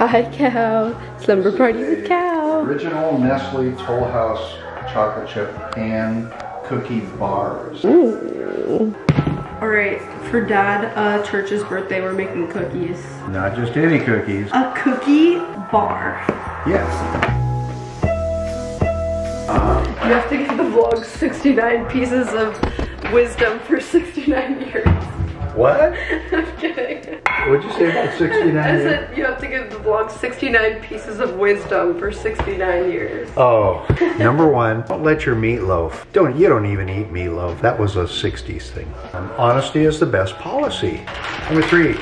Hi, Cal. Slumber Party with Cal. Original Nestle Toll House chocolate chip and cookie bars. Ooh. All right, for Dad, Church's birthday, we're making cookies. Not just any cookies. A cookie bar. Yes. You have to give the vlog 69 pieces of wisdom for 69 years. What? I'm kidding. What'd you say about 69 years? I said you have to give the vlog 69 pieces of wisdom for 69 years. Oh, number one, don't let your meatloaf. You don't even eat meatloaf. That was a 60s thing. Honesty is the best policy. Number three,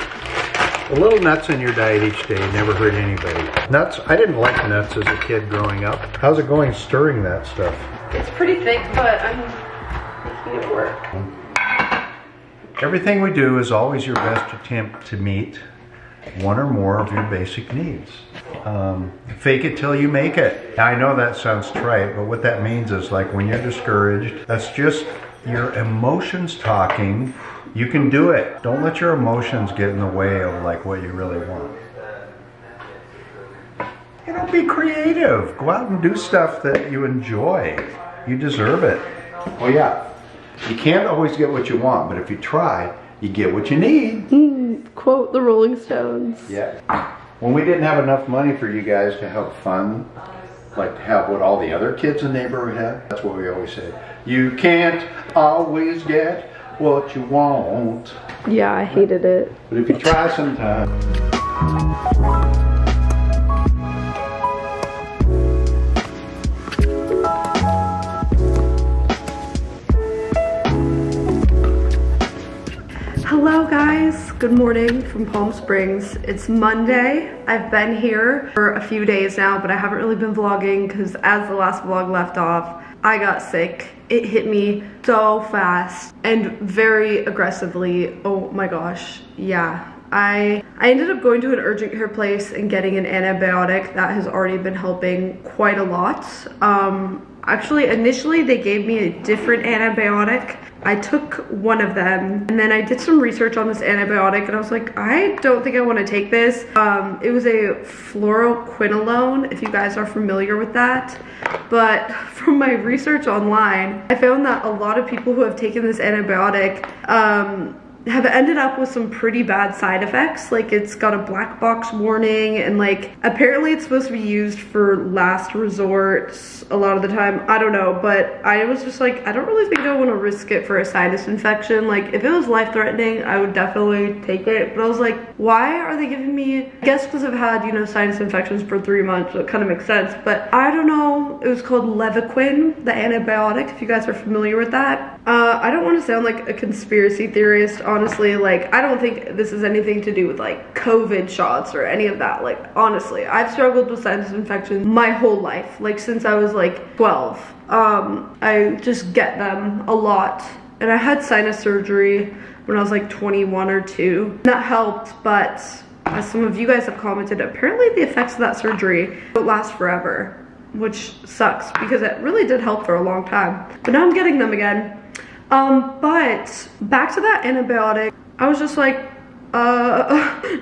a little nuts in your diet each day never hurt anybody. Nuts, I didn't like nuts as a kid growing up. How's it going stirring that stuff? It's pretty thick, but I'm making it work. Everything we do is always your best attempt to meet one or more of your basic needs. Fake it till you make it. Now, I know that sounds trite, but what that means is like when you're discouraged, that's just your emotions talking. You can do it. Don't let your emotions get in the way of like what you really want. You know, be creative. Go out and do stuff that you enjoy. You deserve it. Oh yeah. You can't always get what you want, but if you try, you get what you need. Quote the Rolling Stones. Yeah. When we didn't have enough money for you guys to have fun, like to have what all the other kids in the neighborhood had, that's what we always said. You can't always get what you want. Yeah, I hated it. But if you try sometime. Hello guys, good morning from Palm Springs. It's Monday. I've been here for a few days now, but I haven't really been vlogging because as the last vlog left off, I got sick. It hit me so fast and very aggressively. Oh my gosh, yeah. I ended up going to an urgent care place and getting an antibiotic that has already been helping quite a lot. Actually, initially they gave me a different antibiotic. I took one of them and then I did some research on this antibiotic and I was like, I don't think I want to take this. It was a fluoroquinolone, if you guys are familiar with that. But from my research online, I found that a lot of people who have taken this antibiotic have ended up with some pretty bad side effects. Like it's got a black box warning and like apparently it's supposed to be used for last resorts a lot of the time. I don't know, but I was just like, I don't really think I want to risk it for a sinus infection. Like if it was life-threatening, I would definitely take it. But I was like, why are they giving me, I guess because I've had, you know, sinus infections for 3 months, so it kind of makes sense. But I don't know, it was called Levaquin, the antibiotic, if you guys are familiar with that. I don't want to sound like a conspiracy theorist. Honestly, like, I don't think this is anything to do with like COVID shots or any of that. Like, honestly, I've struggled with sinus infections my whole life, like since I was like 12. I just get them a lot. And I had sinus surgery when I was like 21 or 2. That helped, but as some of you guys have commented, apparently the effects of that surgery don't last forever, which sucks because it really did help for a long time. But now I'm getting them again. But back to that antibiotic, I was just like,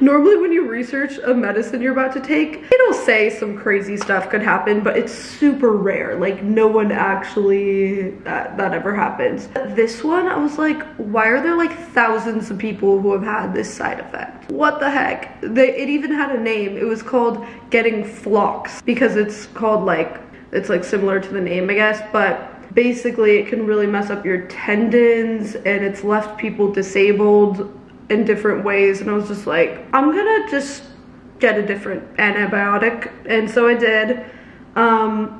normally when you research a medicine you're about to take, it'll say some crazy stuff could happen, but it's super rare. Like no one actually, that ever happens. This one, I was like, why are there like thousands of people who have had this side effect? What the heck? It even had a name. It was called getting flocks because it's called like, it's like similar to the name, I guess, but basically, it can really mess up your tendons and it's left people disabled in different ways. And I was just like, I'm gonna just get a different antibiotic. And so I did,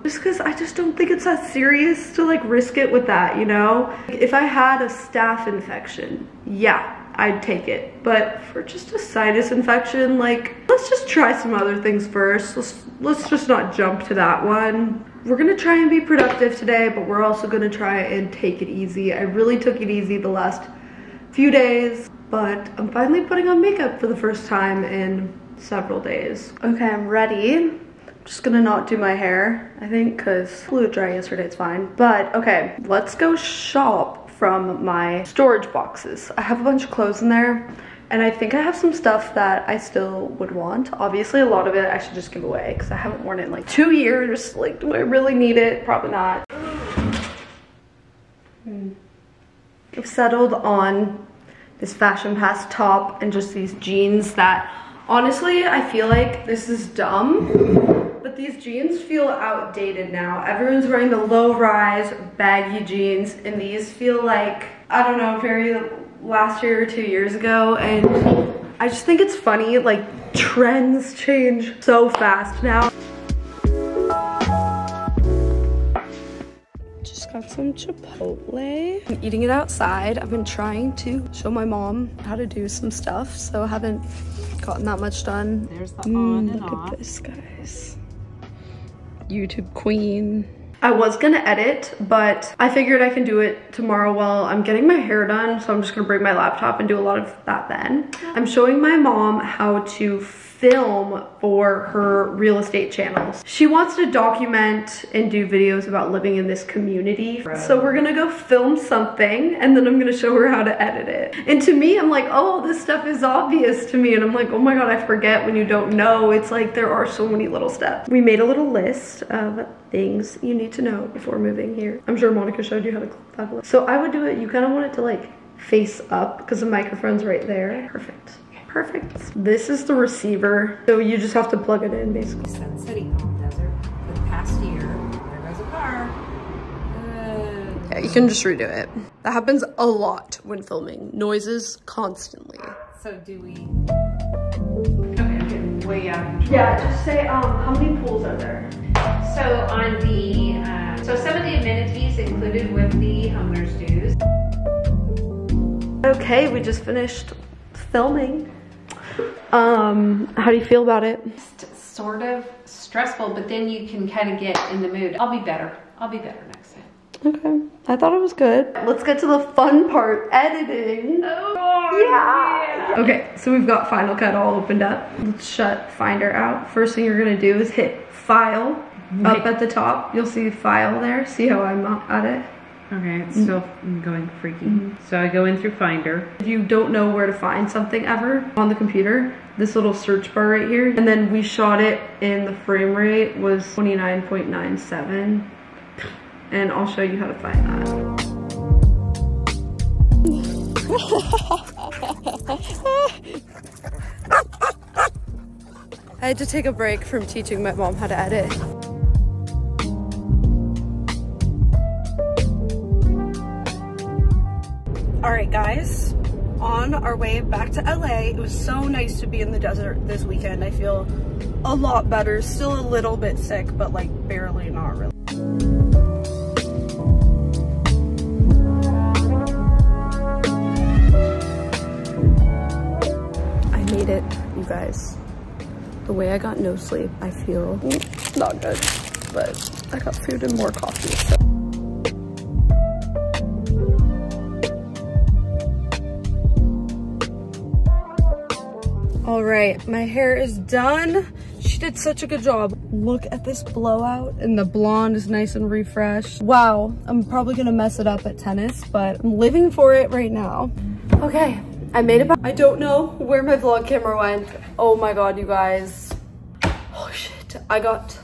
just cause I just don't think it's that serious to like risk it with that, you know? Like, if I had a staph infection, yeah, I'd take it. But for just a sinus infection, like, let's just try some other things first. Let's just not jump to that one. We're gonna try and be productive today, but we're also gonna try and take it easy. I really took it easy the last few days, but I'm finally putting on makeup for the first time in several days. Okay, I'm ready. I'm just gonna not do my hair, I think, cause I blew it dry yesterday, it's fine. But okay, let's go shop. from my storage boxes. I have a bunch of clothes in there, and I think I have some stuff that I still would want. Obviously, a lot of it I should just give away because I haven't worn it in like 2 years. Like, do I really need it? Probably not. I've settled on this Fashion Pass top and just these jeans that, honestly, I feel like this is dumb, but these jeans feel outdated now. Everyone's wearing the low-rise, baggy jeans, and these feel like, I don't know, very last year or 2 years ago, and I just think it's funny, like, trends change so fast now. Got some Chipotle. I'm eating it outside. I've been trying to show my mom how to do some stuff, so I haven't gotten that much done. There's the on and off. Look at this, guys. YouTube queen. I was gonna edit, but I figured I can do it tomorrow while I'm getting my hair done, so I'm just gonna bring my laptop and do a lot of that then. I'm showing my mom how to film for her real estate channels. She wants to document and do videos about living in this community. So we're gonna go film something and then I'm gonna show her how to edit it. And to me, I'm like, oh, this stuff is obvious to me. And I'm like, oh my God, I forget when you don't know. It's like, there are so many little steps. We made a little list of things you need to know before moving here. I'm sure Monica showed you how to clip that list. So I would do it, you kind of want it to like face up because the microphone's right there. Perfect. Perfect. This is the receiver, so you just have to plug it in, basically. Sun City Home Desert for the past year. There goes a car. Yeah, you can just redo it. That happens a lot when filming. Noises constantly. So do we... Okay, way out of control. Yeah, just say, how many pools are there? So on the... so some of the amenities included with the homeowner's dues. Okay, we just finished filming. How do you feel about it? It's sort of stressful, but then you can kind of get in the mood. I'll be better. I'll be better next time. Okay. I thought it was good. Let's get to the fun part, editing. Oh, yeah. Yeah. Okay, so we've got Final Cut all opened up. Let's shut Finder out. First thing you're gonna do is hit File up at the top. You'll see File there. See how I'm at it? Okay, it's still going freaky. So I go in through Finder. If you don't know where to find something ever on the computer, this little search bar right here. And then we shot it in the frame rate was 29.97. And I'll show you how to find that. I had to take a break from teaching my mom how to edit. Alright guys, on our way back to LA. It was so nice to be in the desert this weekend. I feel a lot better, still a little bit sick, but like barely, not really. I made it, you guys. The way I got no sleep, I feel not good, but I got food and more coffee. So. All right, my hair is done. She did such a good job. Look at this blowout, and the blonde is nice and refreshed. Wow, I'm probably gonna mess it up at tennis, but I'm living for it right now. Okay, I made it back. I don't know where my vlog camera went. Oh my God, you guys. Oh shit, I got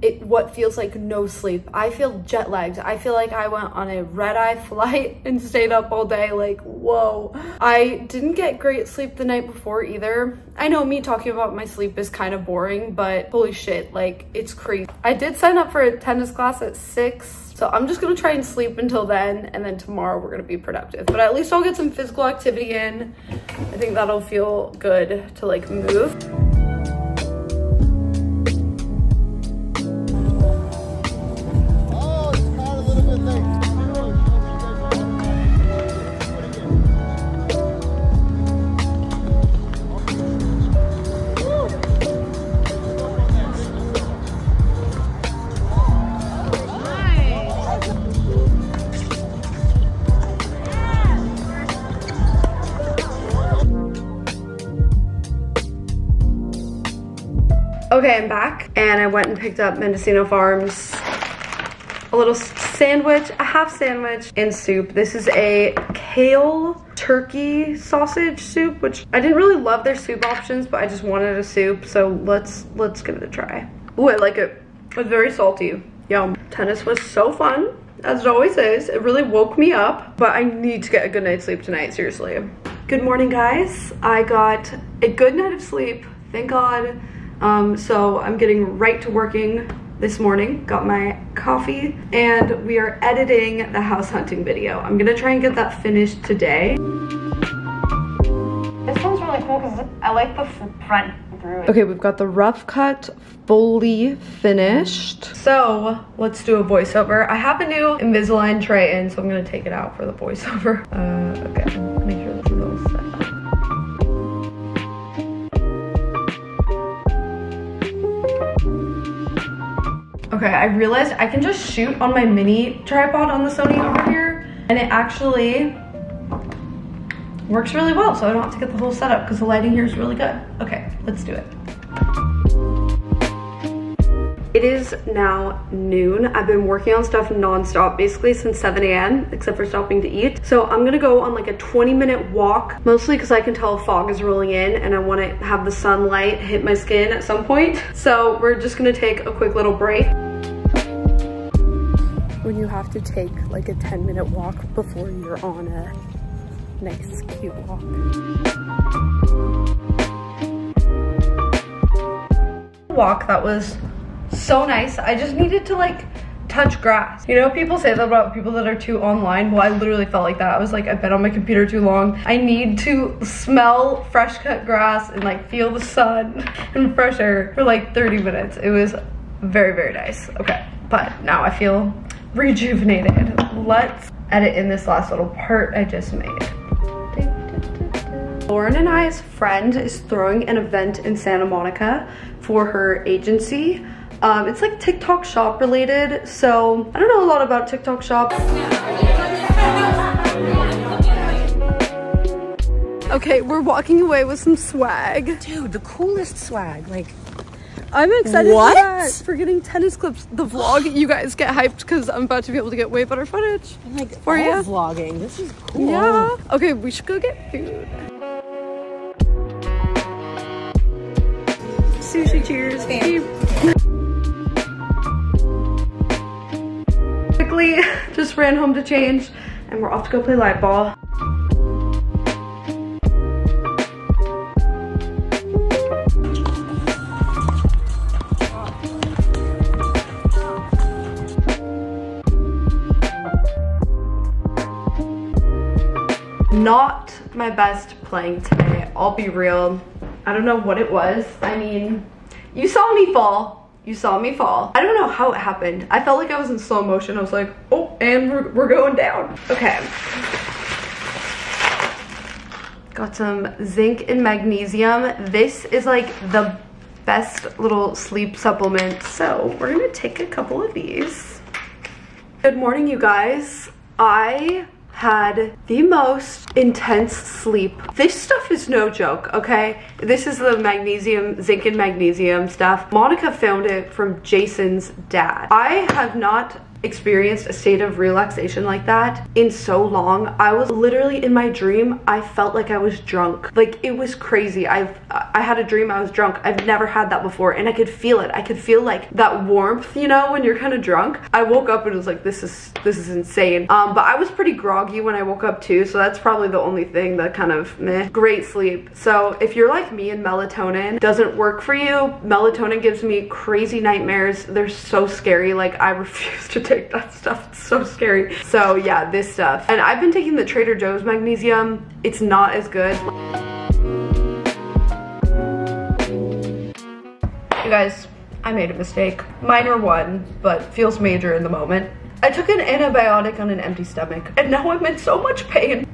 it what feels like no sleep. I feel jet lagged. I feel like I went on a red-eye flight and stayed up all day, like, whoa. I didn't get great sleep the night before either. I know me talking about my sleep is kind of boring, but holy shit, like, it's crazy. I did sign up for a tennis class at 6, so I'm just gonna try and sleep until then, and then tomorrow we're gonna be productive. But at least I'll get some physical activity in. I think that'll feel good to, like, move. Okay, I'm back, and I went and picked up Mendocino Farms, a little sandwich, a half sandwich, and soup. This is a kale turkey sausage soup, which I didn't really love their soup options, but I just wanted a soup, so let's give it a try. Ooh, I like it. It's very salty. Yum. Tennis was so fun, as it always is. It really woke me up, but I need to get a good night's sleep tonight, seriously. Good morning, guys. I got a good night of sleep, thank God. So I'm getting right to working this morning. Got my coffee, and we are editing the house hunting video. I'm gonna try and get that finished today. This one's really cool because I like the front through. Okay, we've got the rough cut fully finished. So let's do a voiceover. I have a new Invisalign tray in, so I'm gonna take it out for the voiceover. Okay, make sure this is all set. Okay, I realized I can just shoot on my mini tripod on the Sony over here, and it actually works really well, so I don't have to get the whole setup because the lighting here is really good. Okay, let's do it. It is now noon. I've been working on stuff non-stop basically since 7 AM, except for stopping to eat. So I'm gonna go on like a 20-minute walk, mostly because I can tell fog is rolling in and I wanna have the sunlight hit my skin at some point. So we're just gonna take a quick little break. When you have to take like a 10-minute walk before you're on a nice, cute walk. Walk that was so nice. I just needed to like touch grass. You know, people say that about people that are too online. Well, I literally felt like that. I was like, I've been on my computer too long. I need to smell fresh cut grass and like feel the sun and fresh air for like 30 minutes. It was very, very nice. Okay, but now I feel rejuvenated. Let's edit in this last little part I just made. Lauren and I's friend is throwing an event in Santa Monica for her agency. It's like TikTok shop related, so I don't know a lot about TikTok shop. Okay, we're walking away with some swag. Dude, the coolest swag, like. I'm excited for getting tennis clips. The vlog, you guys get hyped because I'm about to be able to get way better footage. I'm like, for you. Vlogging, this is cool. Yeah. Okay, we should go get food. Sushi, cheers. Quickly, just ran home to change, and we're off to go play light ball. Not my best playing today, I'll be real. I don't know what it was. I mean, you saw me fall. You saw me fall. I don't know how it happened. I felt like I was in slow motion. I was like, oh, and we're going down. Okay. Got some zinc and magnesium. This is like the best little sleep supplement. So we're gonna take a couple of these. Good morning, you guys. I had the most intense sleep. This stuff is no joke, okay? This is the magnesium, zinc and magnesium stuff. Monica found it from Jason's dad. I have not experienced a state of relaxation like that in so long. I was literally in my dream, I felt like I was drunk. Like, it was crazy. I had a dream I was drunk. I've never had that before, and I could feel it. I could feel like that warmth, you know, when you're kind of drunk. I woke up and was like, this is insane. But I was pretty groggy when I woke up too, so that's probably the only thing that kind of meh. Great sleep. So if you're like me and melatonin doesn't work for you, melatonin gives me crazy nightmares. They're so scary. Like, I refuse to take that stuff. It's so scary. So yeah, this stuff. And I've been taking the Trader Joe's magnesium. It's not as good. You guys, I made a mistake. Minor one, but feels major in the moment. I took an antibiotic on an empty stomach, and now I'm in so much pain.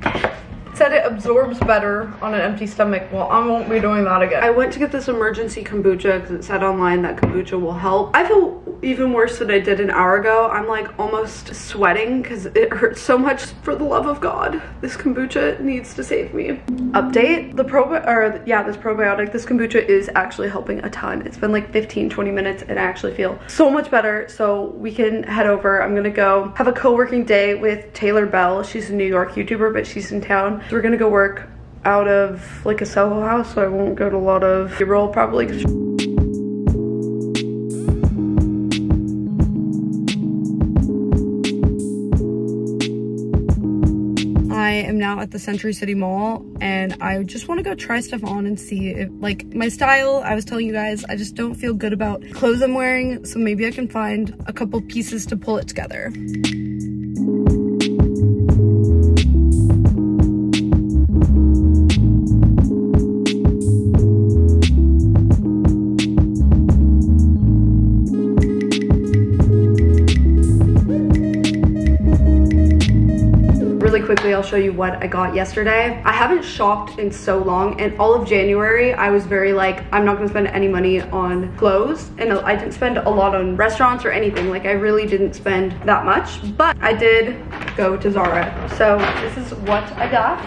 Said it absorbs better on an empty stomach. Well, I won't be doing that again. I went to get this emergency kombucha because it said online that kombucha will help. I feel even worse than I did an hour ago. I'm like almost sweating because it hurts so much. For the love of God, this kombucha needs to save me. Update, this kombucha is actually helping a ton. It's been like 15-20 minutes and I actually feel so much better, so we can head over. I'm gonna go have a co-working day with Taylor Bell. She's a New York YouTuber, but she's in town, so we're gonna go work out of like a Soho house, so I won't go to a lot of B-roll probably. I am now at the Century City Mall and I just want to go try stuff on and see if, like, my style, I was telling you guys, I just don't feel good about clothes I'm wearing, so maybe I can find a couple pieces to pull it together. Quickly, I'll show you what I got yesterday. I haven't shopped in so long, and all of January I was very like, I'm not gonna spend any money on clothes, and I didn't spend a lot on restaurants or anything. Like, I really didn't spend that much, but I did go to Zara. So this is what I got.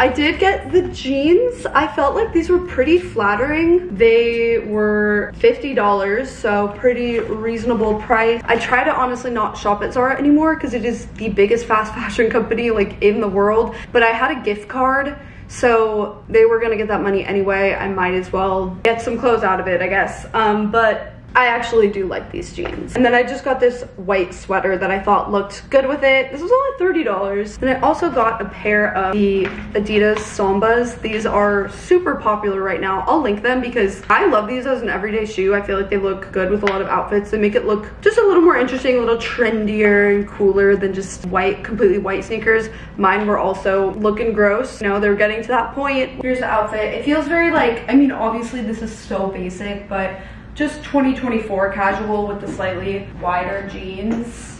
I did get the jeans. I felt like these were pretty flattering. They were $50, so pretty reasonable price. I try to honestly not shop at Zara anymore because it is the biggest fast fashion company like in the world, but I had a gift card, so they were gonna get that money anyway. I might as well get some clothes out of it, I guess. But I actually do like these jeans. And then I just got this white sweater that I thought looked good with it. This was only $30. And I also got a pair of the Adidas Sambas. These are super popular right now. I'll link them because I love these as an everyday shoe. I feel like they look good with a lot of outfits. They make it look just a little more interesting, a little trendier and cooler than just white, completely white sneakers. Mine were also looking gross. You know, they're getting to that point. Here's the outfit. It feels very like, I mean, obviously this is so basic, but just 2024 casual with the slightly wider jeans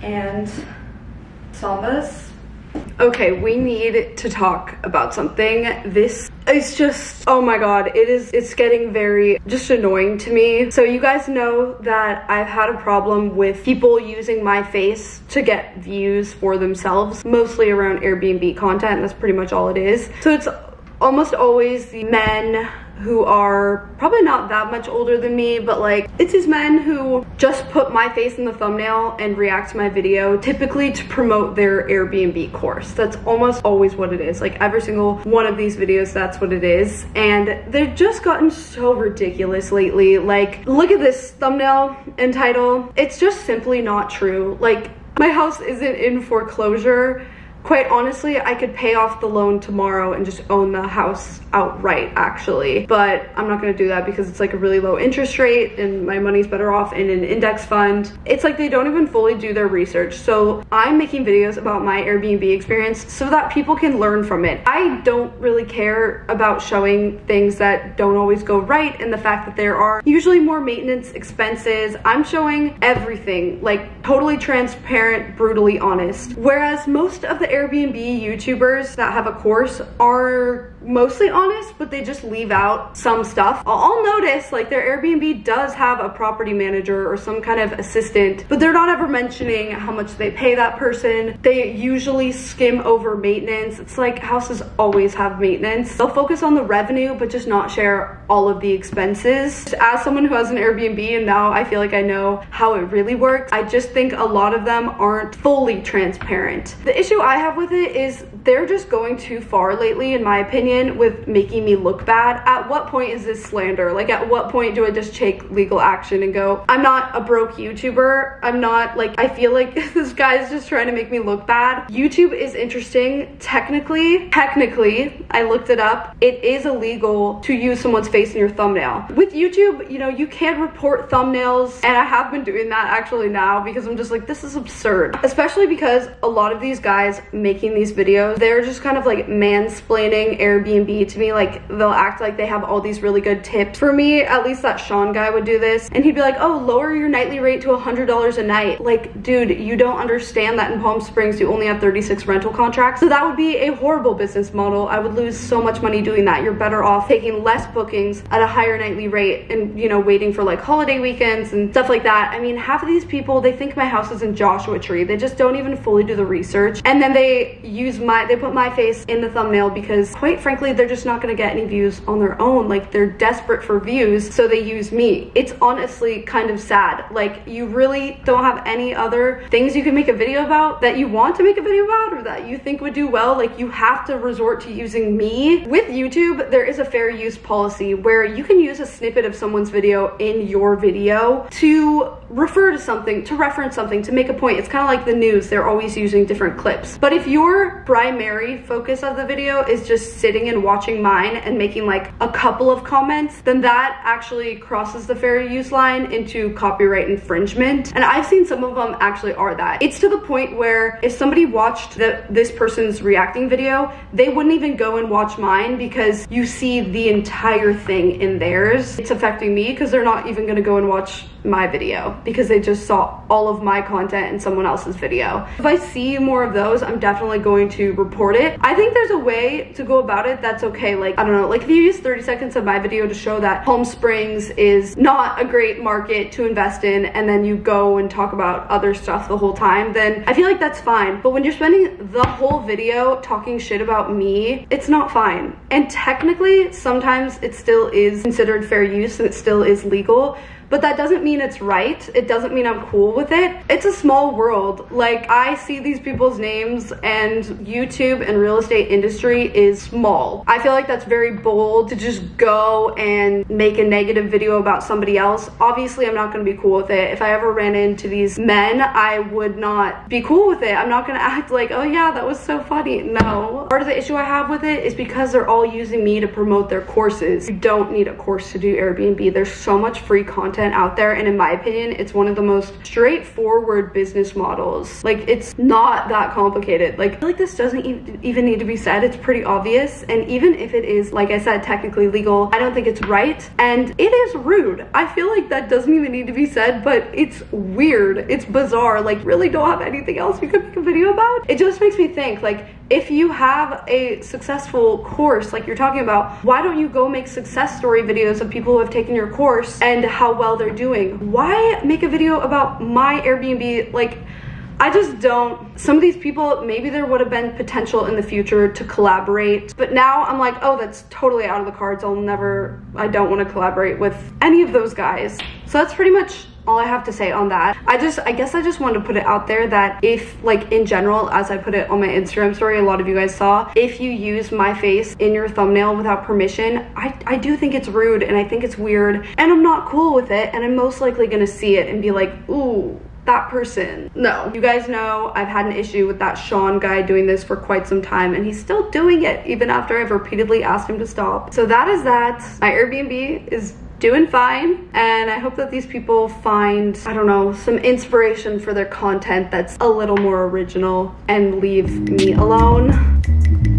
and Sambas. Okay, we need to talk about something. This is just, oh my God, it's getting very just annoying to me. So you guys know that I've had a problem with people using my face to get views for themselves, mostly around Airbnb content. That's pretty much all it is. So it's almost always the men who are probably not that much older than me, but like, it's these men who just put my face in the thumbnail and react to my video, typically to promote their Airbnb course. That's almost always what it is. Like, every single one of these videos, that's what it is. And they've just gotten so ridiculous lately. Like, look at this thumbnail and title. It's just simply not true. Like, my house isn't in foreclosure. Quite honestly, I could pay off the loan tomorrow and just own the house outright, actually. But I'm not gonna do that because it's like a really low interest rate and my money's better off in an index fund. It's like they don't even fully do their research. So I'm making videos about my Airbnb experience so that people can learn from it. I don't really care about showing things that don't always go right and the fact that there are usually more maintenance expenses. I'm showing everything, like totally transparent, brutally honest. Whereas most of the Airbnb YouTubers that have a course are mostly honest, but they just leave out some stuff. I'll notice like their Airbnb does have a property manager or some kind of assistant, but they're not ever mentioning how much they pay that person. They usually skim over maintenance. It's like houses always have maintenance. They'll focus on the revenue, but just not share all of the expenses. As someone who has an Airbnb, and now I feel like I know how it really works, I just think a lot of them aren't fully transparent. The issue I have with it is they're just going too far lately, in my opinion, with making me look bad. At what point is this slander? Like, at what point do I just take legal action and go, I'm not a broke YouTuber. I'm not like, I feel like this guy's just trying to make me look bad. YouTube is interesting. Technically, I looked it up. It is illegal to use someone's face in your thumbnail. With YouTube, you know, you can report thumbnails, and I have been doing that actually now because I'm just like, this is absurd. Especially because a lot of these guys making these videos they're just kind of like mansplaining Airbnb to me. Like, they'll act like they have all these really good tips for me. At least that Sean guy would do this, and he'd be like, oh, lower your nightly rate to $100 a night. Like, dude, you don't understand that in Palm Springs you only have 36 rental contracts. So that would be a horrible business model. I would lose so much money doing that. You're better off taking less bookings at a higher nightly rate and, you know, waiting for like holiday weekends and stuff like that. I mean, half of these people, they think my house is in Joshua Tree. They just don't even fully do the research, and then they use they put my face in the thumbnail because, quite frankly, they're just not gonna get any views on their own. Like, they're desperate for views, so they use me. It's honestly kind of sad. Like, you really don't have any other things you can make a video about that you want to make a video about or that you think would do well. Like, you have to resort to using me. With YouTube, there is a fair use policy where you can use a snippet of someone's video in your video to refer to something, to reference something, to make a point. It's kind of like the news. They're always using different clips. But if your primary focus of the video is just sitting and watching mine and making like a couple of comments, then that actually crosses the fair use line into copyright infringement. And I've seen some of them actually are that. It's to the point where if somebody watched this person's reacting video, they wouldn't even go and watch mine because you see the entire thing in theirs. It's affecting me because they're not even gonna go and watch my video because they just saw all of my content in someone else's video. If I see more of those, I'm definitely going to report it. I think there's a way to go about it that's okay. Like, I don't know, like if you use 30 seconds of my video to show that Palm Springs is not a great market to invest in, and then you go and talk about other stuff the whole time, then I feel like that's fine. But when you're spending the whole video talking shit about me, it's not fine. And technically, sometimes it still is considered fair use and it still is legal. But that doesn't mean it's right. It doesn't mean I'm cool with it. It's a small world. Like, I see these people's names, and YouTube and real estate industry is small. I feel like that's very bold to just go and make a negative video about somebody else. Obviously, I'm not gonna be cool with it. If I ever ran into these men, I would not be cool with it. I'm not gonna act like, oh yeah, that was so funny. No. Part of the issue I have with it is because they're all using me to promote their courses. You don't need a course to do Airbnb. There's so much free content out there, and in my opinion, it's one of the most straightforward business models. Like, it's not that complicated. Like, I feel like this doesn't even need to be said. It's pretty obvious, and even if it is, like I said, technically legal, I don't think it's right, and it is rude. I feel like that doesn't even need to be said, but it's weird. It's bizarre. Like, really don't have anything else you could make a video about? It just makes me think, like, if you have a successful course like you're talking about, why don't you go make success story videos of people who have taken your course and how well they're doing? Why make a video about my Airbnb? Like, I just don't. Some of these people, maybe there would have been potential in the future to collaborate, but now I'm like, oh, that's totally out of the cards. I don't want to collaborate with any of those guys. So that's pretty much all I have to say on that. I guess I just wanted to put it out there that if, like, in general, as I put it on my Instagram story, a lot of you guys saw, if you use my face in your thumbnail without permission, I do think it's rude, and I think it's weird, and I'm not cool with it, and I'm most likely gonna see it and be like, ooh, that person. No. You guys know I've had an issue with that Sean guy doing this for quite some time, and he's still doing it even after I've repeatedly asked him to stop. So that is that. My Airbnb is doing fine, and I hope that these people find, I don't know, some inspiration for their content that's a little more original and leave me alone.